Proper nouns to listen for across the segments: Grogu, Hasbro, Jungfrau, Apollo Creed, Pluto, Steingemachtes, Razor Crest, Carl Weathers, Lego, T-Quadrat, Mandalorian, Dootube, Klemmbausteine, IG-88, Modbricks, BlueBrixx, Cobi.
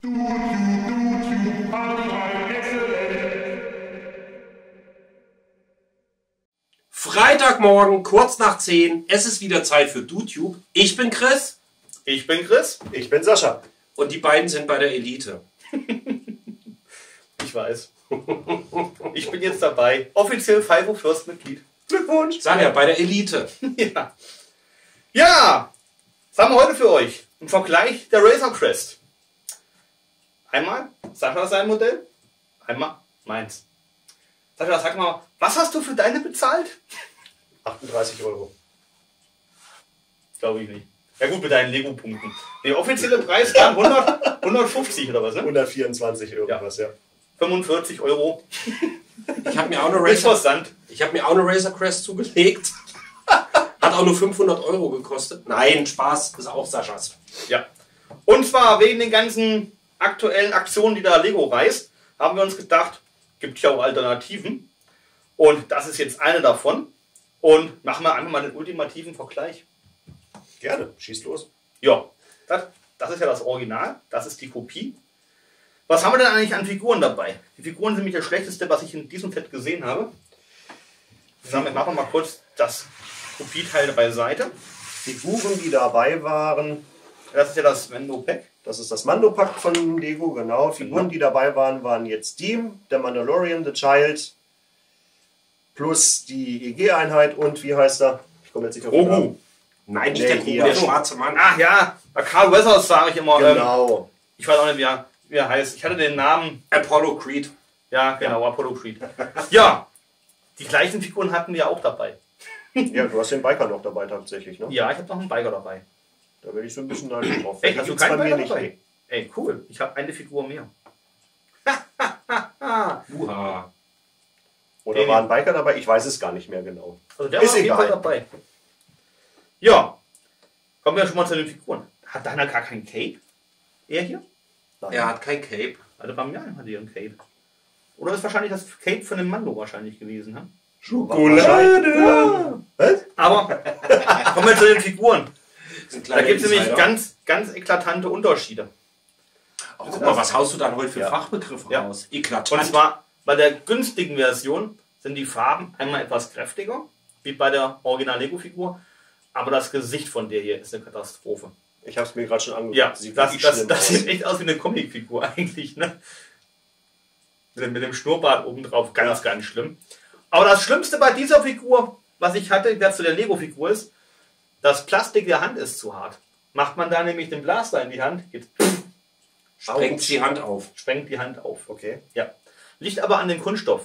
Dootube, Party rein, excellent! Freitagmorgen, kurz nach 10, es ist wieder Zeit für Dootube. Ich bin Chris. Ich bin Chris. Ich bin Sascha. Und die beiden sind bei der Elite. Ich weiß. Ich bin jetzt dabei. Offiziell FIFO First Mitglied. Glückwunsch! Sag ja, bei der Elite. Ja. Ja! Was haben wir heute für euch? Ein Vergleich der Razor Crest. Einmal Sascha sein Modell, einmal meins. Sascha, sag mal, was hast du für deine bezahlt? 38 Euro. Glaube ich nicht. Ja gut, mit deinen Lego-Punkten. Der offizielle Preis war 150 oder was, ne? 124 irgendwas, ja. 45 Euro. Ich habe mir auch eine Razor Crest zugelegt. Hat auch nur 500 Euro gekostet. Nein, Spaß, ist auch Saschas. Ja. Und zwar wegen den ganzen aktuellen Aktionen, die da Lego reißt, haben wir uns gedacht, gibt ja auch Alternativen. Und das ist jetzt eine davon. Und machen wir einfach mal den ultimativen Vergleich. Gerne, schieß los. Ja, das ist ja das Original, das ist die Kopie. Was haben wir denn eigentlich an Figuren dabei? Die Figuren sind nämlich das Schlechteste, was ich in diesem Set gesehen habe. Ich sage, machen wir mal kurz das Kopieteil beiseite. Figuren, die dabei waren. Das ist ja das Mando-Pack. Das ist das Mando-Pack von Lego, genau. Figuren, die dabei waren, waren jetzt die, der Mandalorian, The Child, plus die EG-Einheit und wie heißt er? Ich komme jetzt nicht auf den Namen. Nein, nicht der Grogu, der schwarze Mann. Ach ja, Carl Weathers sage ich immer. Genau. Ich weiß auch nicht, wie er heißt. Ich hatte den Namen Apollo Creed. Ja, genau, ja. Apollo Creed. Ja, die gleichen Figuren hatten wir auch dabei. Ja, du hast den Biker noch dabei tatsächlich, ne? Ja, ich habe noch einen Biker dabei. Da bin ich so ein bisschen neidisch drauf. Ey, hast du keinen bei mir nicht? Dabei? Ey, cool. Ich habe eine Figur mehr. Uha. Oder war ein Biker dabei? Ich weiß es gar nicht mehr genau. Also der ist war egal. Dabei. Ja. Kommen wir schon mal zu den Figuren. Hat deiner gar kein Cape? Er hier? Nein. Er hat kein Cape. Also bei mir hat er ein Cape. Oder ist wahrscheinlich das Cape von dem Mando wahrscheinlich gewesen, ne? Schokolade! Was? Aber kommen wir zu den Figuren. Da gibt es nämlich ganz eklatante Unterschiede. Oh, guck mal, was haust du dann heute für Fachbegriffe raus? Eklatant. Und zwar bei der günstigen Version sind die Farben einmal etwas kräftiger, wie bei der Original-Lego-Figur, aber das Gesicht von der hier ist eine Katastrophe. Ich habe es mir gerade schon angeguckt. Ja, das sieht echt aus wie eine Comicfigur eigentlich, ne? Mit dem Schnurrbart obendrauf, ganz schlimm. Aber das Schlimmste bei dieser Figur, was ich hatte, das zu der Lego-Figur ist, das Plastik der Hand ist zu hart. Macht man da nämlich den Blaster in die Hand, geht sprengt die Hand auf. Sprengt die Hand auf, okay. Ja. Liegt aber an dem Kunststoff.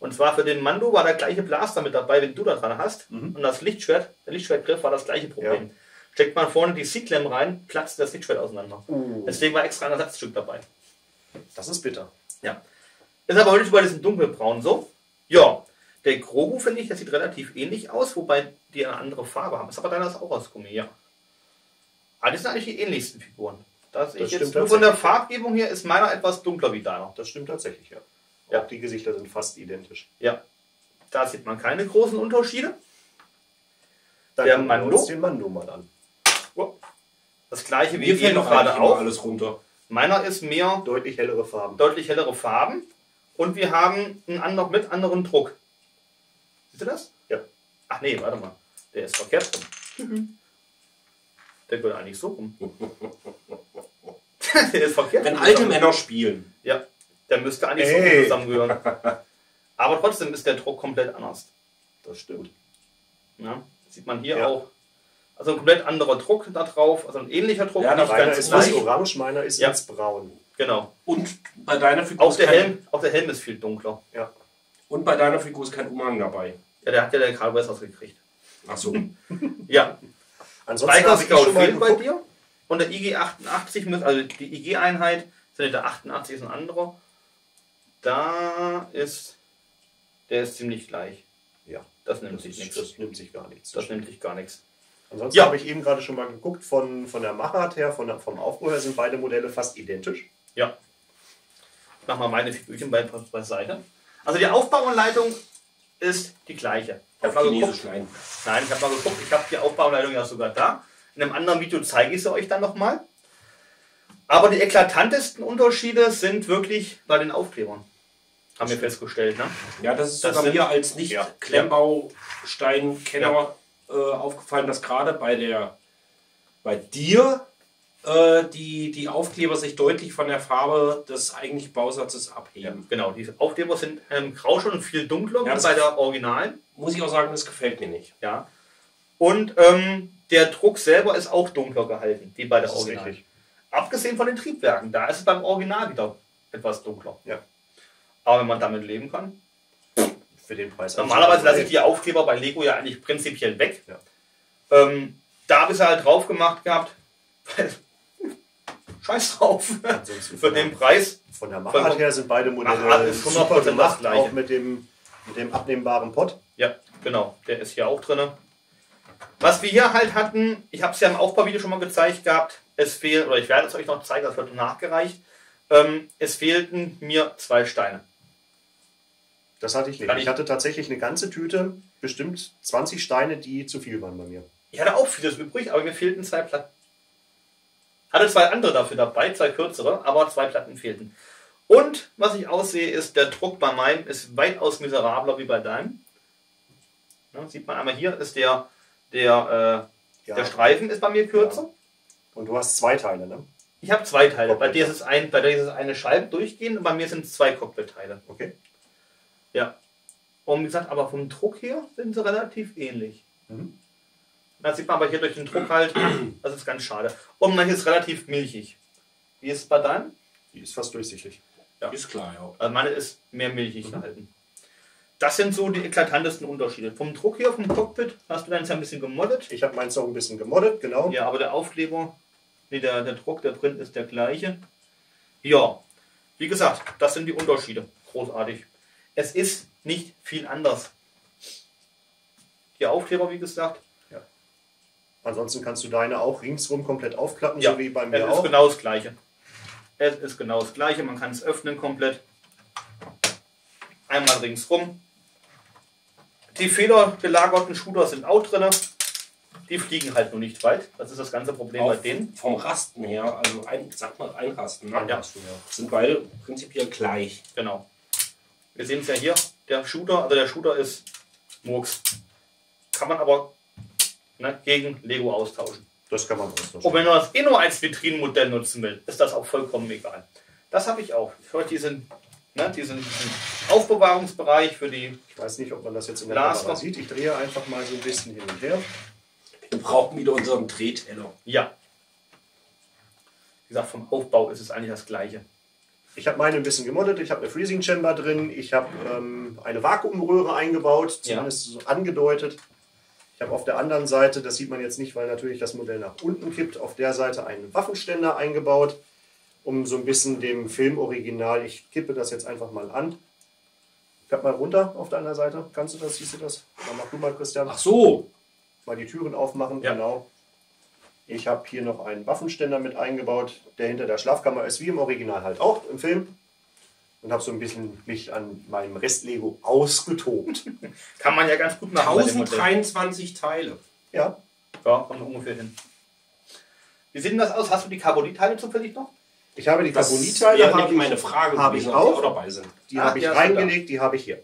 Und zwar für den Mando war der gleiche Blaster mit dabei, wenn du da dran hast. Mhm. Und das Lichtschwert, der Lichtschwertgriff war das gleiche Problem. Ja. Steckt man vorne die C-Clam rein, platzt das Lichtschwert auseinander. Deswegen war extra ein Ersatzstück dabei. Das ist bitter. Ja. Ist aber heute bei diesem dunkelbraun so. Ja. Der Grogu, finde ich, das sieht relativ ähnlich aus, wobei die eine andere Farbe haben. Ist aber deiner ist auch aus Gummi, ja. Aber das sind eigentlich die ähnlichsten Figuren. Das ist jetzt nur von der Farbgebung her ist meiner etwas dunkler wie deiner. Das stimmt tatsächlich, ja. Ja. Auch die Gesichter sind fast identisch. Ja. Da sieht man keine großen Unterschiede. Dann der Mando. Uns den Mando mal an. Das gleiche wie hier noch gerade auch. Alles runter. Meiner ist mehr deutlich hellere Farben. Deutlich hellere Farben. Und wir haben einen anderen, mit anderen Druck. Siehst du das? Ja. Ach nee, warte mal. Der ist verkehrt rum. Mhm. Der gehört eigentlich so rum. Der ist verkehrt rum. Wenn alte Männer spielen. Ja. Der müsste eigentlich so rum zusammengehören. Aber trotzdem ist der Druck komplett anders. Das stimmt. Ja, das sieht man hier auch. Also ein komplett anderer Druck da drauf. Also ein ähnlicher Druck. Ja, nicht ganz ist gleich. Orange, meiner ist jetzt braun. Genau. Und bei deiner Figur auch der Helm ist viel dunkler. Ja. Und bei deiner Figur ist kein Umhang dabei. Ja, der hat ja der Karl Wessers gekriegt. Ach so. Ja. Ansonsten Biker Scout fehlt bei dir. Und der IG-88, also die IG-Einheit, sind der 88 ist ein anderer. Da ist, der ist ziemlich gleich. Ja. Das nimmt sich nichts. Das nimmt sich gar nichts. Das nimmt sich gar nichts. Ansonsten habe ich eben gerade schon mal geguckt, von der Machart her, vom Aufbau her sind beide Modelle fast identisch. Ja. Ich mach mal meine Figürchen beiseite. Also die Aufbauanleitung ist die gleiche. Ich habe mal geguckt. Nein, ich habe mal geguckt. Ich habe die Aufbauanleitung ja sogar da. In einem anderen Video zeige ich sie euch dann nochmal. Aber die eklatantesten Unterschiede sind wirklich bei den Aufklebern. Haben wir festgestellt, ne? Ja, das ist sogar mir als Nicht-Klemmbaustein-Kenner aufgefallen, dass gerade bei dir die Aufkleber sich deutlich von der Farbe des eigentlichen Bausatzes abheben. Ja, genau, die Aufkleber sind grau schon viel dunkler als bei der Originalen. Muss ich auch sagen, das gefällt mir nicht. Ja. Und der Druck selber ist auch dunkler gehalten, wie bei der Originalen. Abgesehen von den Triebwerken, da ist es beim Original wieder etwas dunkler. Ja. Aber wenn man damit leben kann, für den Preis. Normalerweise lasse ich die Aufkleber bei Lego ja eigentlich prinzipiell weg. Ja. Da habe ich sie halt drauf gemacht gehabt. Scheiß drauf. Für den Preis. Von der Machart her sind beide Modelle super gemacht, auch mit dem abnehmbaren Pott. Ja, genau. Der ist hier auch drin. Was wir hier halt hatten, ich habe es ja im Aufbauvideo schon mal gezeigt gehabt, es fehlt, oder ich werde es euch noch zeigen, das wird nachgereicht, es fehlten mir 2 Steine. Das hatte ich nicht. Ich hatte tatsächlich eine ganze Tüte, bestimmt 20 Steine, die zu viel waren bei mir. Ich hatte auch vieles übrig, aber mir fehlten 2 Platten. Hatte 2 andere dafür dabei, 2 kürzere, aber 2 Platten fehlten. Und was ich aussehe, ist, der Druck bei meinem ist weitaus miserabler wie bei deinem. Ja, sieht man einmal hier, ist der Streifen ist bei mir kürzer. Ja. Und du hast 2 Teile, ne? Ich habe 2 Teile. Bei dir ist es eine Scheibe durchgehend und bei mir sind es 2 Cockpit-Teile. Okay. Ja. Und wie gesagt, aber vom Druck her sind sie relativ ähnlich. Mhm. Das sieht man aber hier durch den Druck halt, das ist ganz schade. Und manche ist relativ milchig. Wie ist es bei deinem? Die ist fast durchsichtig. Ja. Die ist klar, ja. Also meine ist mehr milchig gehalten. Das sind so die eklatantesten Unterschiede. Vom Druck her, vom Cockpit, hast du deins ein bisschen gemoddet. Ich habe meins auch ein bisschen gemoddet, genau. Ja, aber der Aufkleber, nee, der Druck, der Print ist der gleiche. Ja, wie gesagt, das sind die Unterschiede. Großartig. Es ist nicht viel anders. Die Aufkleber, wie gesagt. Ja. Ansonsten kannst du deine auch ringsrum komplett aufklappen, ja, so wie bei mir auch. Es ist genau das Gleiche. Es ist genau das Gleiche. Man kann es öffnen komplett. Einmal ringsrum. Die fehlergelagerten Shooter sind auch drin. Die fliegen halt nur nicht weit. Das ist das ganze Problem auch bei denen. Vom Rasten her, also einrasten. Ne? Ja. Sind beide prinzipiell gleich. Genau. Wir sehen es ja hier. Der Shooter ist Murks. Kann man aber gegen Lego austauschen. Das kann man austauschen. Und wenn man das eh nur als Vitrinenmodell nutzen will, ist das auch vollkommen egal. Das habe ich auch. Für diesen Aufbewahrungsbereich für die. Ich weiß nicht, ob man das jetzt in der Kamera sieht. Ich drehe einfach mal so ein bisschen hin und her. Wir brauchen wieder unseren Drehteller. Ja. Wie gesagt, vom Aufbau ist es eigentlich das Gleiche. Ich habe meine ein bisschen gemoddet. Ich habe eine Freezing Chamber drin. Ich habe eine Vakuumröhre eingebaut, zumindest so angedeutet. Ich habe auf der anderen Seite, das sieht man jetzt nicht, weil natürlich das Modell nach unten kippt, auf der Seite einen Waffenständer eingebaut, um so ein bisschen dem Filmoriginal, ich kippe das jetzt einfach mal an. Klapp mal runter auf der anderen Seite. Kannst du das? Siehst du das? Dann mach du mal, Christian. Ach so! Mal die Türen aufmachen, ja. Genau. Ich habe hier noch einen Waffenständer mit eingebaut, der hinter der Schlafkammer ist, wie im Original halt auch im Film. Und habe so ein bisschen mich an meinem Rest-Lego ausgetobt. Kann man ja ganz gut machen. 1023 Teile. Ja. Ja, kommt ungefähr hin. Wie sieht denn das aus? Hast du die Carbonitteile zufällig noch? Ich habe die Carbonitteile, habe ich auch dabei sind. Die habe ich reingelegt, die habe ich hier.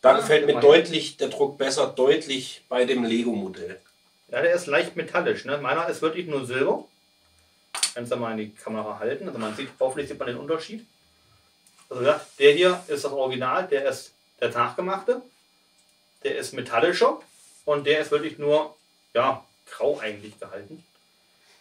Da gefällt mir deutlich der Druck besser, deutlich bei dem Lego-Modell. Ja, der ist leicht metallisch. Ne? Meiner ist wirklich nur Silber. Kannst du mal in die Kamera halten. Also man sieht, hoffentlich sieht man den Unterschied. Also ja, der hier ist das Original, der ist der nachgemachte. Der ist metallischer und der ist wirklich nur grau eigentlich gehalten.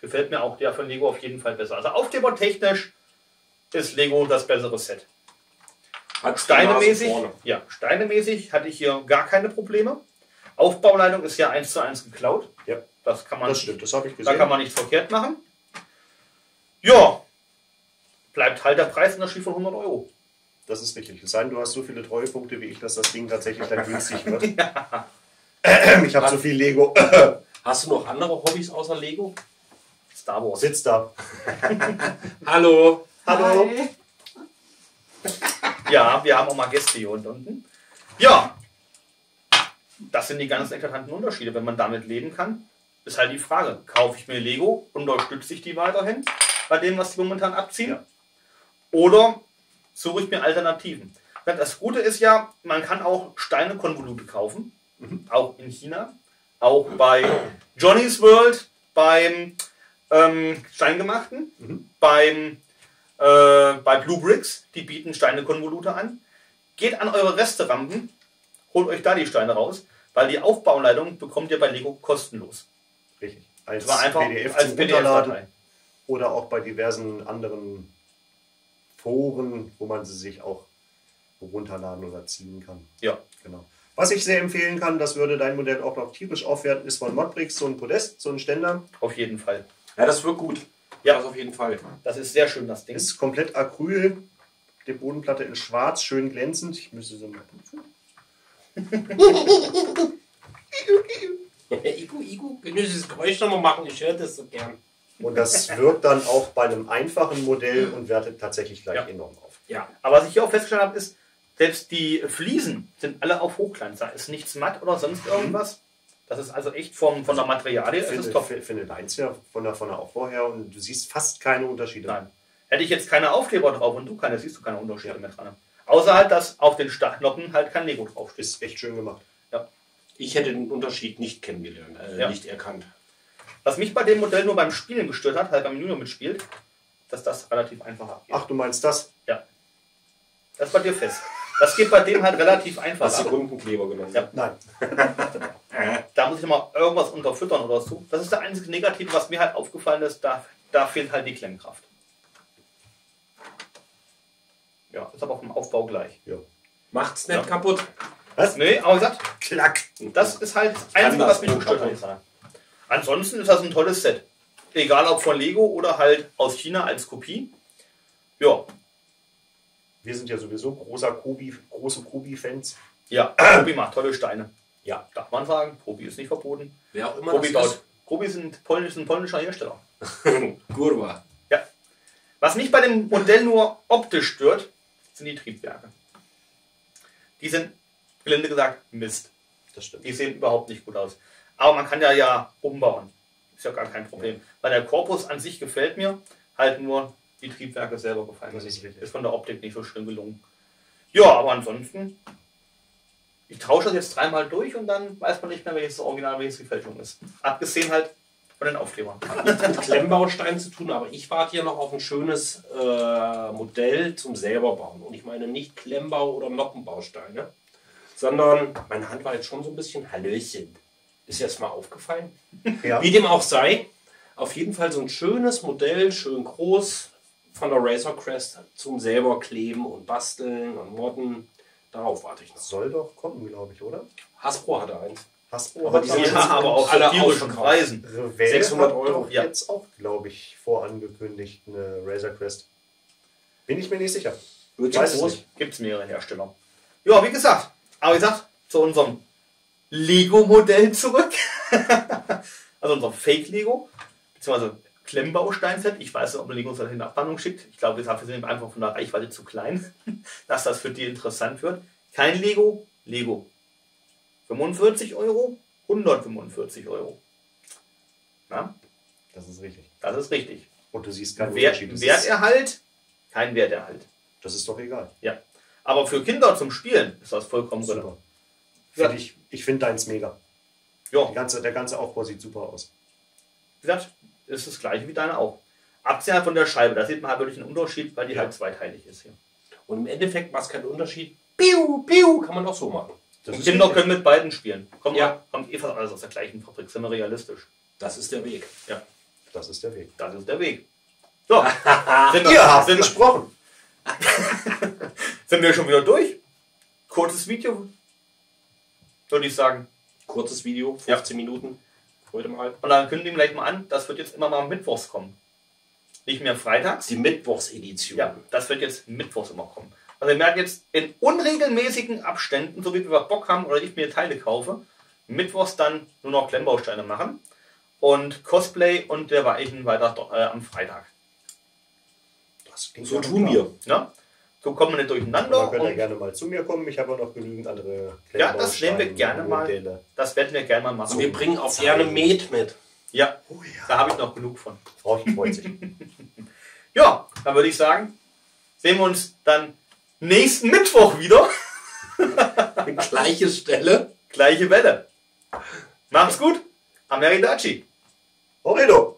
Gefällt mir auch der von Lego auf jeden Fall besser. Also aufklebertechnisch ist Lego das bessere Set. Steinemäßig hatte ich hier gar keine Probleme. Aufbauleitung ist ja 1:1 geklaut. Ja, das kann man. Das stimmt, das habe ich gesehen. Da kann man nichts verkehrt machen. Ja, bleibt halt der Preisunterschied von 100 €. Das ist richtig. Es sei denn, du hast so viele Treuepunkte wie ich, dass das Ding tatsächlich dann günstig wird. Ja. Ich habe so viel Lego. Hast du noch andere Hobbys außer Lego? Star Wars. Sitz da. Hallo. Hallo. Hi. Ja, wir haben auch mal Gäste hier unten. Ja, das sind die ganzen eklatanten Unterschiede. Wenn man damit leben kann, Ist halt die Frage, kaufe ich mir Lego, unterstütze ich die weiterhin bei dem, was ich momentan abziehe? Oder suche ich mir Alternativen? Das Gute ist ja, man kann auch Steine-Konvolute kaufen, auch in China, auch bei Johnny's World, beim Steingemachten, bei BlueBrixx, die bieten Steine-Konvolute an. Geht an eure Resterampen, holt euch da die Steine raus, weil die Aufbauleitung bekommt ihr bei Lego kostenlos. Richtig. Als PDF zum Runterladen oder auch bei diversen anderen Foren, wo man sie sich auch runterladen oder ziehen kann. Ja, genau. Was ich sehr empfehlen kann, das würde dein Modell auch noch tierisch aufwerten, ist von Modbricks so ein Podest, so ein Ständer. Auf jeden Fall. Ja, das wirkt gut. Ja, das auf jeden Fall. Das ist sehr schön, das Ding. Ist komplett Acryl, die Bodenplatte in schwarz, schön glänzend. Ich müsste so mal prüfen. Igu, wenn du dieses Geräusch nochmal machen, ich höre das so gern. Und das wirkt dann auch bei einem einfachen Modell und wertet tatsächlich gleich enorm auf. Ja. Aber was ich hier auch festgestellt habe, ist, selbst die Fliesen sind alle auf Hochglanz. Da ist nichts matt oder sonst irgendwas. Das ist also echt von der Materialie. Ich finde deins ja von der Aufbau her und du siehst fast keine Unterschiede. Nein. Hätte ich jetzt keine Aufkleber drauf und du keine, siehst du keine Unterschiede mehr dran. Außer halt, dass auf den Stachlocken halt kein Lego drauf ist. Echt schön gemacht. Ja. Ich hätte den Unterschied nicht kennengelernt, nicht erkannt. Was mich bei dem Modell nur beim Spielen gestört hat, halt beim Junior mitspielt, dass das relativ einfach abgeht. Ach, du meinst das? Ja. Das war dir fest. Das geht bei dem halt relativ einfach. Hast du Rundenkleber genommen? Ja. Nein. Da muss ich mal irgendwas unterfüttern oder so. Das ist der einzige Negative, was mir halt aufgefallen ist. Da fehlt halt die Klemmkraft. Ja, ist aber auch im Aufbau gleich. Ja. Macht's nicht kaputt. Was? Nee, aber gesagt, klack. Das ist halt das Einzige, was mich gestört hat. Ansonsten ist das ein tolles Set. Egal ob von Lego oder halt aus China als Kopie. Ja. Wir sind ja sowieso große Cobi-Fans. Ja, Cobi macht tolle Steine. Ja, darf man sagen. Cobi ist nicht verboten. Wer auch immer Cobi das baut. Cobi ist ein polnischer Hersteller. Kurwa. Ja. Was mich bei dem Modell nur optisch stört, sind die Triebwerke. Die sind, gelinde gesagt, Mist. Das stimmt. Die sehen überhaupt nicht gut aus. Aber man kann ja umbauen. Ist ja gar kein Problem. Weil der Korpus an sich gefällt mir, halt nur die Triebwerke selber gefallen. Das ist von der Optik nicht so schön gelungen. Ja, aber ansonsten, ich tausche das jetzt dreimal durch und dann weiß man nicht mehr, welches das Original, welches die Fälschung ist. Abgesehen halt von den Aufklebern. Hat nichts mit Klemmbausteinen zu tun, aber ich warte hier noch auf ein schönes Modell zum selberbauen. Und ich meine nicht Klemmbau- oder Noppenbausteine, sondern meine Hand war jetzt schon so ein bisschen Hallöchen. Ist jetzt mal aufgefallen. Ja. Wie dem auch sei, auf jeden Fall so ein schönes Modell, schön groß, von der Razor Crest zum selber kleben und basteln und modden. Darauf warte ich noch. Soll doch kommen, glaube ich, oder? Hasbro hatte eins. Hasbro aber hat die sind aber auch alle Preisen. 600 hat Euro. Doch jetzt auch, glaube ich, vorangekündigt eine Razor Crest. Bin ich mir nicht sicher. Wird groß. Gibt es mehrere Hersteller. Ja, wie gesagt. Aber wie gesagt, zu unserem Lego-Modell zurück. Also unser Fake-Lego, beziehungsweise Klemmbaustein-Set. Ich weiß nicht, ob Lego uns das in der Abwandlung schickt. Ich glaube, dafür sind wir einfach von der Reichweite zu klein, dass das für die interessant wird. Kein Lego, Lego. 45 Euro, 145 Euro. Na? Das ist richtig. Das ist richtig. Und du siehst keinen Unterschied. Werterhalt, kein Werterhalt. Das ist doch egal. Ja. Aber für Kinder zum Spielen ist das vollkommen super. Ja. Ich finde deins mega. Ja. Der ganze Aufbau sieht super aus. Wie gesagt, ist das gleiche wie deine auch. Abgesehen von der Scheibe, da sieht man halt wirklich einen Unterschied, weil die halt zweiteilig ist hier. Und im Endeffekt macht es keinen Unterschied. Piu, piu, kann man auch so machen. Und Kinder können mit beiden spielen. Kommt eh fast alles aus der gleichen Fabrik, sind wir realistisch. Das ist der Weg. Ja. Das ist der Weg. Das ist der Weg. So, sind wir gesprochen. Sind wir schon wieder durch? Kurzes Video. Würde ich sagen. Kurzes Video, 15 Minuten. Heute mal. Und dann kündigen wir gleich mal an, das wird jetzt immer mal mittwochs kommen. Nicht mehr freitags. Die Mittwochsedition. Ja, das wird jetzt mittwochs immer kommen. Also wir merken jetzt in unregelmäßigen Abständen, so wie wir Bock haben oder ich mir Teile kaufe, mittwochs dann nur noch Klemmbausteine machen und Cosplay und derweichen weiter am Freitag. Das klingt so tun wir. Ja? So kommen wir nicht durcheinander. Aber man könnte gerne mal zu mir kommen. Ich habe auch noch genügend andere Klemmbausteine. Ja, das nehmen wir gerne mal. Das werden wir gerne mal machen. Und wir bringen auch gerne Met mit. Ja, oh ja, da habe ich noch genug von. Frauchen freut sich. Ja, dann würde ich sagen, sehen wir uns dann nächsten Mittwoch wieder. Gleiche Stelle. Gleiche Welle. Macht's gut. Ameridachi. Horrido.